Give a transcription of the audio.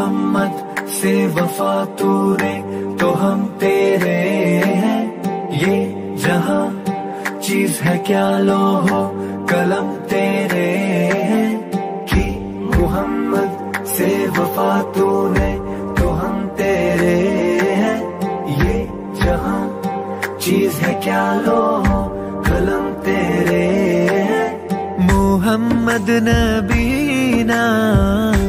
मोहम्मद से वफा तू रे तो हम तेरे हैं, ये जहाँ चीज है क्या लो हो कलम तेरे हैं, कि मोहम्मद से वफा तूने तो हम तेरे हैं, ये जहाँ चीज है क्या लो हो कलम तेरे हैं। मुहम्मद नबी ना